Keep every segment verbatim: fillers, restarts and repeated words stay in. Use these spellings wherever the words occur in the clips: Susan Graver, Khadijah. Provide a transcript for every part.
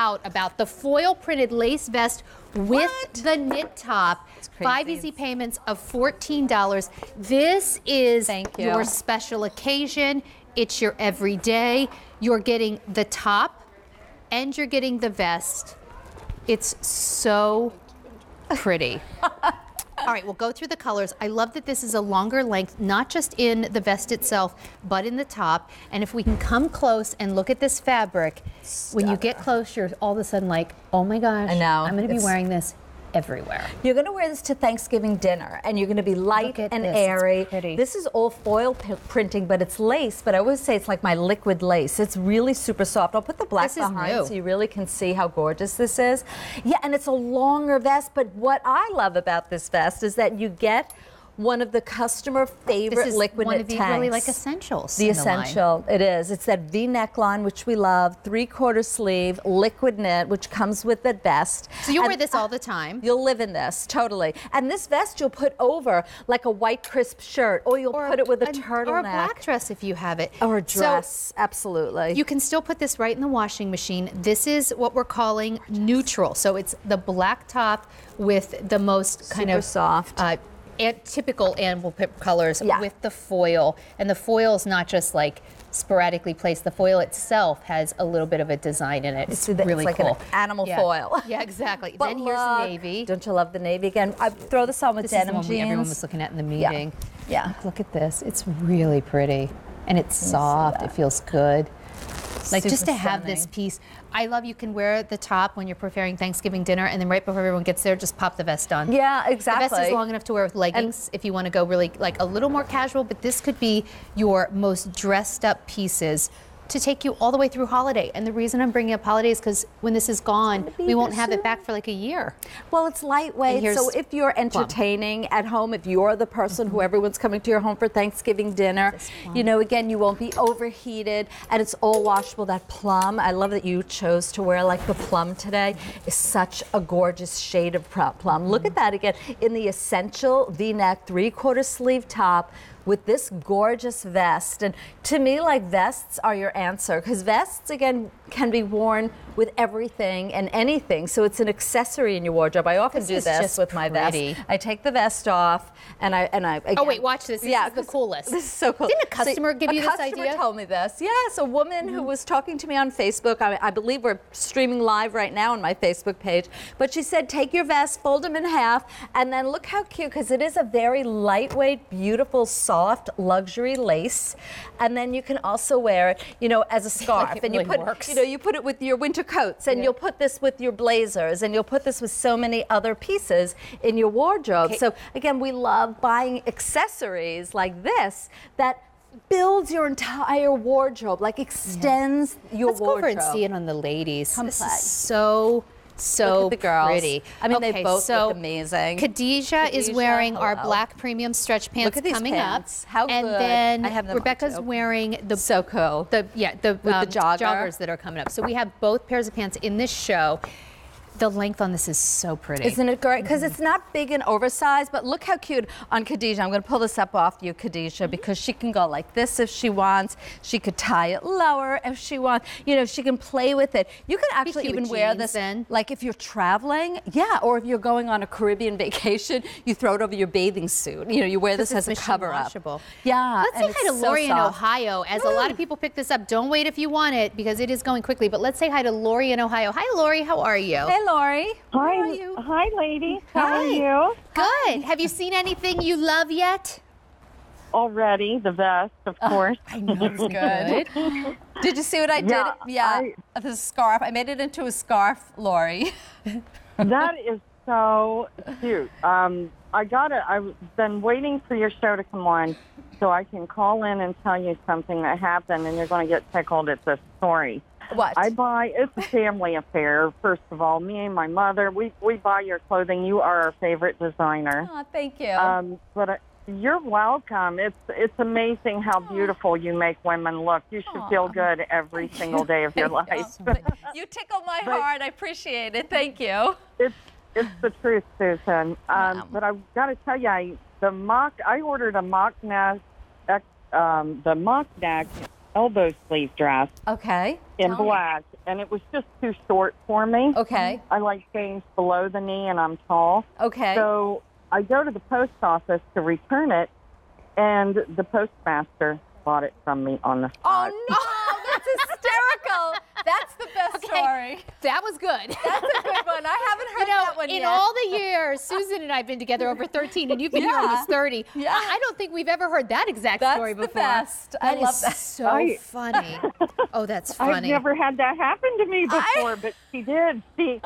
out about the foil printed lace vest with what? The knit top. Five easy payments of fourteen dollars. This is Thank you. Your special occasion. It's your everyday. You're getting the top and you're getting the vest. It's so pretty. All right, we'll go through the colors. I love that this is a longer length, not just in the vest itself, but in the top. And if we can come close and look at this fabric, Stop. When you get close, you're all of a sudden like, oh my gosh, I know. I'm gonna be it's... wearing this everywhere. You're gonna wear this to Thanksgiving dinner, and you're gonna be light and this. airy. This is all foil printing, but it's lace, but I always say it's like my liquid lace. It's really super soft. I'll put the black behind so you really can see how gorgeous this is. Yeah, and it's a longer vest, but what I love about this vest is that you get one of the customer favorite liquid knit tanks. This is one of the really like essentials. The essential, it is. It's that V neckline, which we love, three quarter sleeve, liquid knit, which comes with the vest. So you wear this all the time. You'll live in this, totally. And this vest you'll put over like a white crisp shirt, or you'll put it with a turtleneck. Or a black dress if you have it. Or a dress, absolutely. You can still put this right in the washing machine. This is what we're calling neutral. So it's the black top with the most kind of super soft. Uh, And typical animal print colors yeah. with the foil, and the foil is not just like sporadically placed. The foil itself has a little bit of a design in it. It's, it's really like cool. An animal yeah. foil. Yeah, exactly. But then here's look, navy. Don't you love the navy again? I throw this on with this denim is the one jeans. Everyone was looking at in the meeting. Yeah. yeah. Look, look at this. It's really pretty, and it's soft. It feels good. Like Super just to have stunning. This piece. I love you can wear the top when you're preparing Thanksgiving dinner, and then right before everyone gets there, just pop the vest on. Yeah, exactly. The vest is long enough to wear with leggings and if you want to go really like a little more casual, but this could be your most dressed up pieces to take you all the way through holiday. And the reason I'm bringing up holiday is because when this is gone, we won't have it back for like a year. Well, it's lightweight, so if you're entertaining plum. At home, if you're the person mm-hmm. who everyone's coming to your home for Thanksgiving dinner, you know, again, you won't be overheated, and it's all washable. That plum, I love that you chose to wear like the plum today, is such a gorgeous shade of plum. Mm-hmm. Look at that again, in the essential V-neck, three-quarter sleeve top, with this gorgeous vest. And to me, like, vests are your answer, because vests, again, can be worn with everything and anything. So it's an accessory in your wardrobe. I often this do this with pretty. my vest. I take the vest off and I, and I, again, oh wait, watch this, this yeah, is the coolest. This is so cool. Didn't a customer so, give you this idea? A customer told me this. Yes, a woman mm-hmm. who was talking to me on Facebook, I, I believe we're streaming live right now on my Facebook page, but she said, take your vest, fold them in half, and then look how cute, because it is a very lightweight, beautiful, soft luxury lace, and then you can also wear it, you know, as a scarf. Like and really you put, works. You know, you put it with your winter coats, and yeah. you'll put this with your blazers, and you'll put this with so many other pieces in your wardrobe. Okay. So again, we love buying accessories like this that builds your entire wardrobe, like extends yeah. your Let's wardrobe. Let's go over and see it on the ladies. Complex. This is so. So the girls. pretty. I mean, okay, they both so look amazing. Khadijah is wearing hello. our black premium stretch pants look at these coming pants. up. How good. And then I have them Rebecca's wearing the so cool. The yeah, the, With um, the jogger. joggers that are coming up. So we have both pairs of pants in this show. The length on this is so pretty. Isn't it great? Because mm-hmm. it's not big and oversized, but look how cute on Khadijah. I'm going to pull this up off you, Khadijah, mm-hmm. because she can go like this if she wants. She could tie it lower if she wants. You know, she can play with it. You can actually even wear this, then. like if you're traveling, yeah, or if you're going on a Caribbean vacation, you throw it over your bathing suit. You know, you wear this as a cover-up. Yeah, Let's say hi to Lori so in Ohio, as mm. a lot of people pick this up. Don't wait if you want it, because it is going quickly, but let's say hi to Lori in Ohio. Hi, Lori, how are you? Hello. Lori. Hi. How are you? Hi, ladies. How hi. are you? Good. Hi. Have you seen anything you love yet? Already. The vest, of oh, course. I know. It's good. Did you see what I yeah, did? Yeah. I, the scarf. I made it into a scarf, Lori. That is so cute. Um, I got it. I've been waiting for your show to come on so I can call in and tell you something that happened, and you're going to get tickled at this story. What? I buy, it's a family affair, first of all. Me and my mother, we, we buy your clothing. You are our favorite designer. Oh, thank you. Um, but I, you're welcome. It's it's amazing how beautiful you make women look. You should Aww. feel good every single day of your life. You. you tickle my but, heart. I appreciate it. Thank you. It's it's the truth, Susan. Um, wow. But I've got to tell you, I, the mock, I ordered a mock neck, um, the mock neck elbow sleeve dress. Okay. In black. And it was just too short for me. Okay. I like things below the knee, and I'm tall. Okay. So I go to the post office to return it, and the postmaster bought it from me on the spot. Oh, no. That's hysterical. That's the best okay. story. That was good. That's a good one. I haven't heard you know, that one in yet. In all the years, Susan and I have been together over thirteen, and you've been yeah. here almost thirty. Yeah. I don't think we've ever heard that exact that's story before. That's the best. I that love is that. So I, funny. Oh, that's funny. I've never had that happen to me before, I, but she did. She,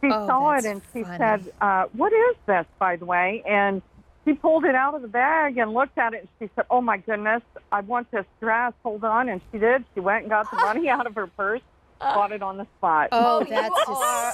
she oh, saw it, and funny. she said, uh, what is this, by the way? And she pulled it out of the bag and looked at it, and she said, oh, my goodness, I want this dress. Hold on. And she did. She went and got the money out of her purse. Bought it on the spot. Oh, that's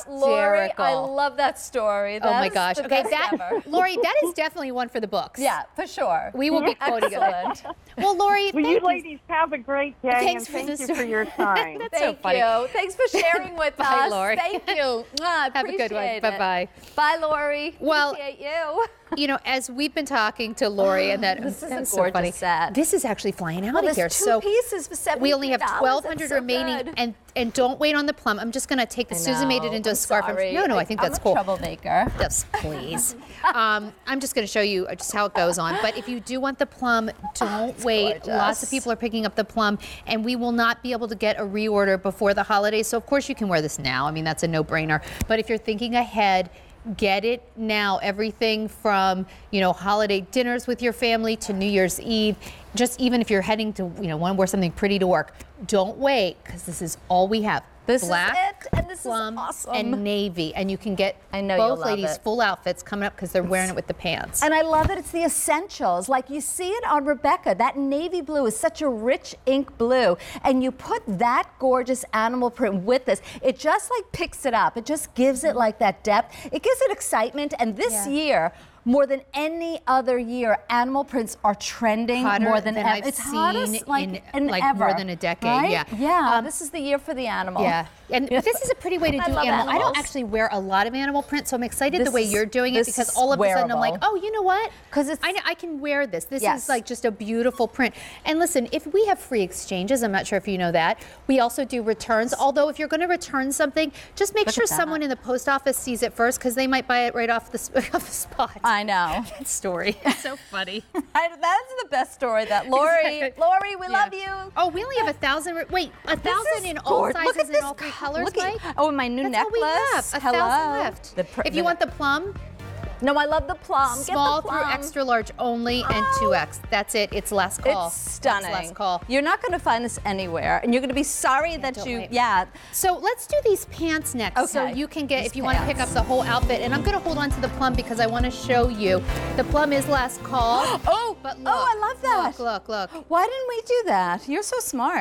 hysterical. Lori, I love that story. That oh, my gosh. Okay, that, Lori, that is definitely one for the books. Yeah, for sure. We will be quoting it. Well, Lori, well, you ladies have a great day. Thanks and for thank you story. for your time. That's thank so funny. You. Thanks for sharing with Bye, us. Lori. Thank you. Mwah, have a good one. It. Bye-bye. Bye, Lori. Well, appreciate you. You know, as we've been talking to Lori, and that, this that is so funny. Set. This is actually flying out well, of here. Two so pieces for seventy dollars. We only have twelve hundred so remaining, good. and and don't wait on the plum. I'm just going to take the Susan made it into I'm a scarf. Sorry. No, no, I think I'm that's a cool. Troublemaker. Yes, please. um, I'm just going to show you just how it goes on. But if you do want the plum, don't oh, wait. Gorgeous. Lots of people are picking up the plum, and we will not be able to get a reorder before the holidays. So of course you can wear this now. I mean, that's a no-brainer. But if you're thinking ahead, get it now. Everything from, you know, holiday dinners with your family to New Year's Eve. Just even if you're heading to, you know, want to wear something pretty to work, don't wait, because this is all we have. This Black, is it, and this plum, is awesome. And navy, and you can get I know both ladies' it. full outfits coming up because they're wearing it with the pants. And I love that it's the essentials. Like you see it on Rebecca. That navy blue is such a rich ink blue, and you put that gorgeous animal print with this. It just like picks it up. It just gives it like that depth. It gives it excitement, and this yeah. year, more than any other year, animal prints are trending hotter more than, than ever. I've it's seen hottest, like, in, in like ever. more than a decade. Right? Yeah, yeah. Um, this is the year for the animal. Yeah, and this is a pretty way to do animal. Animals. I don't actually wear a lot of animal prints, so I'm excited this the way you're doing it, because all of wearable. a sudden I'm like, oh, you know what? Because I, I can wear this. This yes. is like just a beautiful print. And listen, if we have free exchanges, I'm not sure if you know that. We also do returns. Although if you're going to return something, just make Look sure someone in the post office sees it first, because they might buy it right off the off the spot. I know. That story. It's so funny. That's the best story. That Lori, exactly. Lori, we yeah. love you. Oh, we only have a thousand. Re- wait, a thousand in all sizes and all three colors, look at, Mike? Oh, my new That's necklace. That's all we have. A Hello. thousand left. The pr- if you the want the plum. No, I love the plum. Small Get the plum. through extra large only, and two X. That's it. It's last call. It's stunning. It's last call. You're not going to find this anywhere, and you're going to be sorry yeah, that you, wait. yeah. So let's do these pants next. Okay. So you can get, these if you pants. want to pick up the whole outfit, and I'm going to hold on to the plum because I want to show you. The plum is last call. oh, but look. Oh, I love that. Look, look, look. Why didn't we do that? You're so smart.